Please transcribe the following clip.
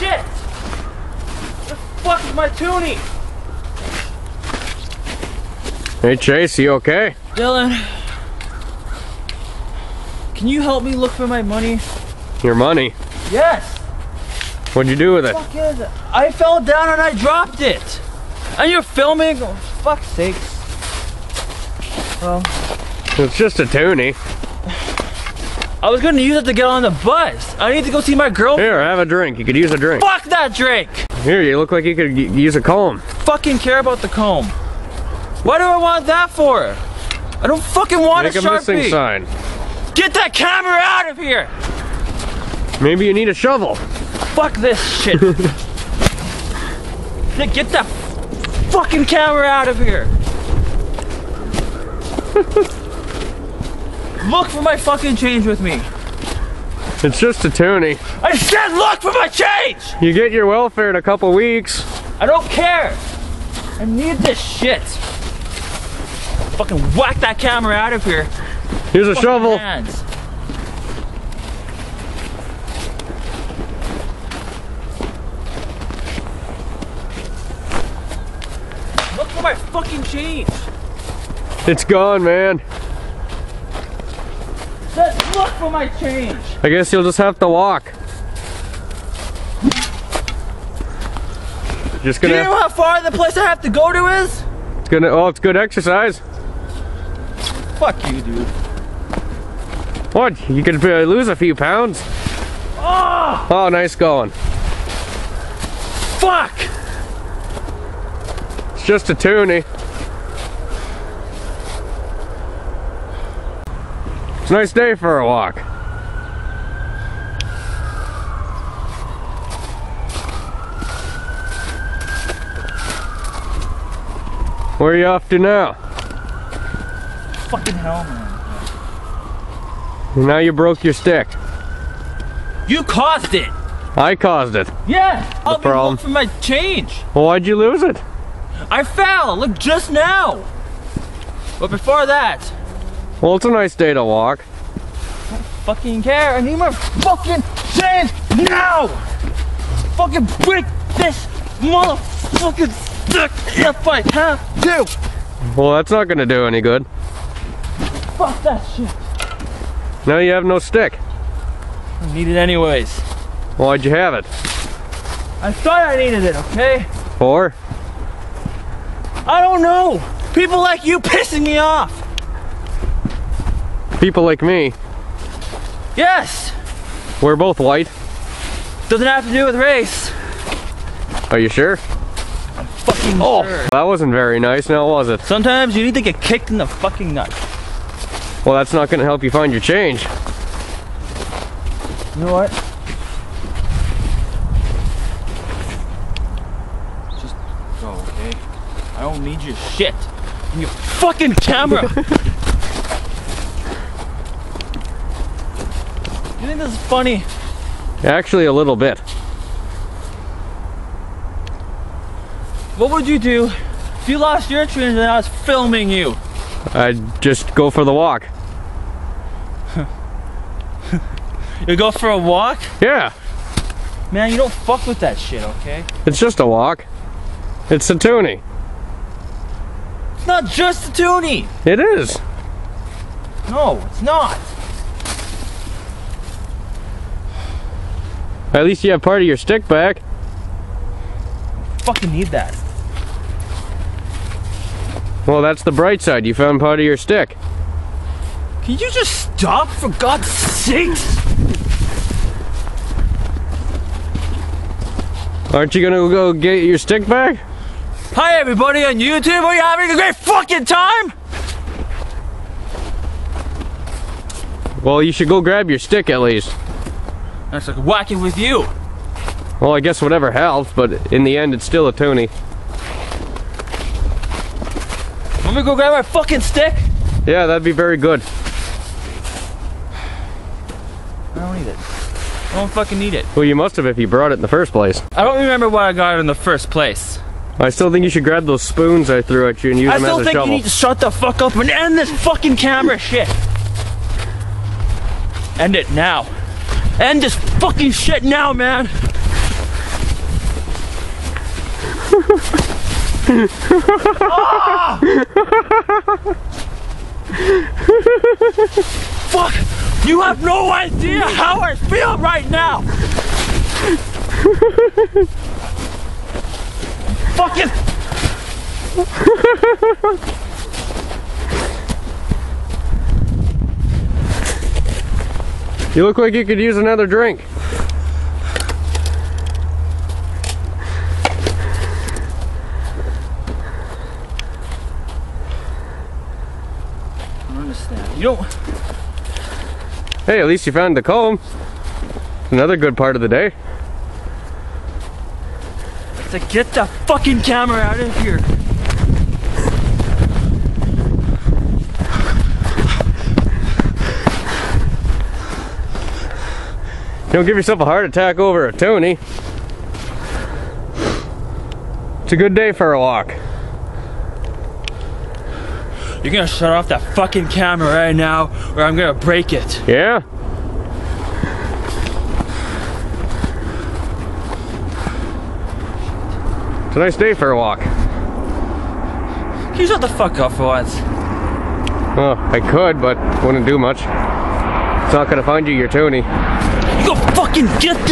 Shit! Where the fuck is my toonie? Hey Chase, you okay? Dylan, can you help me look for my money? Your money? Yes! What'd you do with it? What the fuck is it? I fell down and I dropped it! And you're filming? Oh, fuck's sake. Well, it's just a toonie. I was gonna use it to get on the bus. I need to go see my girlfriend. Here, have a drink. You could use a drink. Fuck that drink! Here, you look like you could use a comb. Fucking care about the comb. Why do I want that for? I don't fucking want a Sharpie. Make a missing sign. Get that camera out of here! Maybe you need a shovel. Fuck this shit. Get that fucking camera out of here. Look for my fucking change with me. It's just a toonie. I said look for my change! You get your welfare in a couple weeks. I don't care. I need this shit. Fucking whack that camera out of here. Here's a shovel. Hands. Look for my fucking change. It's gone, man. Let's look for my change. I guess you'll just have to walk. Just gonna. Do you know how far the place I have to go to is? It's gonna. Oh, it's good exercise. Fuck you, dude. What? You could lose a few pounds. Oh! Oh, nice going. Fuck! It's just a toonie. Nice day for a walk. Where are you off to now? Fucking hell, man. Now you broke your stick. You caused it. I caused it. Yeah. I'll be looking for my change. Well, why'd you lose it? I fell. Look, just now. But before that. Well, it's a nice day to walk. I don't fucking care. I need my fucking change now! Fucking break this motherfucking stick if I have to! Well, that's not gonna do any good. Fuck that shit. Now you have no stick. I need it anyways. Why'd you have it? I thought I needed it, okay? For? I don't know! People like you pissing me off! People like me. Yes! We're both white. Doesn't have to do with race. Are you sure? I'm fucking sure. Oh, that wasn't very nice, now was it? Sometimes you need to get kicked in the fucking nuts. Well, that's not gonna help you find your change. You know what? Just go, okay? I don't need your shit. And your fucking camera! You think this is funny? Actually, a little bit. What would you do if you lost your change and I was filming you? I'd just go for the walk. You go for a walk? Yeah. Man, you don't fuck with that shit, okay? It's just a walk. It's a toonie. It's not just a toonie. It is. No, it's not. At least you have part of your stick back. Fucking need that. Well, that's the bright side. You found part of your stick. Can you just stop, for God's sake? Aren't you gonna go get your stick back? Hi, everybody on YouTube. Are you having a great fucking time? Well, you should go grab your stick at least. That's like whacking with you. Well, I guess whatever helps, but in the end, it's still a toonie. Let me go grab my fucking stick. Yeah, that'd be very good. I don't need it. I don't fucking need it. Well, you must have if you brought it in the first place. I don't remember why I got it in the first place. I still think you should grab those spoons I threw at you and use them as a shovel. I still think you need to shut the fuck up and end this fucking camera shit. End it now. End this fucking shit now, man! Fuck! You have no idea how I feel right now! Fuck it! You look like you could use another drink. You don't... Hey, at least you found the comb. Another good part of the day. To get the fucking camera out of here. Don't give yourself a heart attack over a Tony. It's a good day for a walk. You're gonna shut off that fucking camera right now, or I'm gonna break it. Yeah? It's a nice day for a walk. Can you shut the fuck up for once? Well, I could, but wouldn't do much. It's not gonna find you, your Tony. You go fucking get this!